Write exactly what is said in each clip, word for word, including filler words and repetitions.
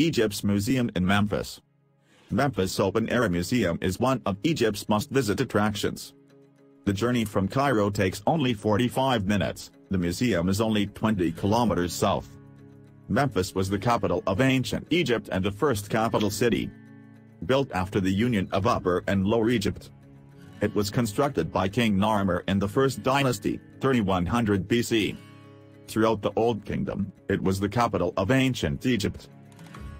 Egypt's museum in Memphis. Memphis Open Air Museum is one of Egypt's must-visit attractions. The journey from Cairo takes only forty-five minutes, the museum is only twenty kilometers south. Memphis was the capital of ancient Egypt and the first capital city. Built after the union of Upper and Lower Egypt. It was constructed by King Narmer in the First Dynasty, thirty-one hundred B C. Throughout the Old Kingdom, it was the capital of ancient Egypt.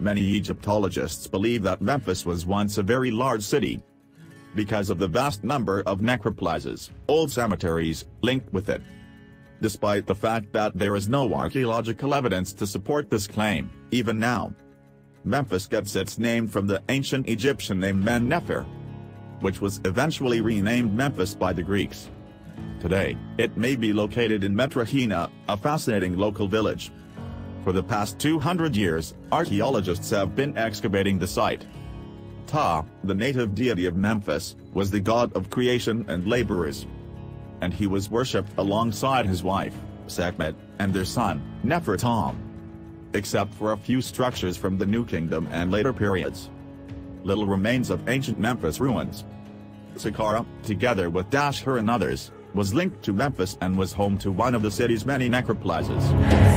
Many Egyptologists believe that Memphis was once a very large city. Because of the vast number of necropolises, old cemeteries, linked with it. Despite the fact that there is no archaeological evidence to support this claim, even now. Memphis gets its name from the ancient Egyptian name Men-Nefer, which was eventually renamed Memphis by the Greeks. Today, it may be located in Metrahina, a fascinating local village. For the past two hundred years, archaeologists have been excavating the site. Ptah, the native deity of Memphis, was the god of creation and laborers. And he was worshipped alongside his wife, Sekhmet, and their son, Nefertom. Except for a few structures from the New Kingdom and later periods. Little remains of ancient Memphis ruins. Saqqara, together with Dahshur and others, was linked to Memphis and was home to one of the city's many necropolises.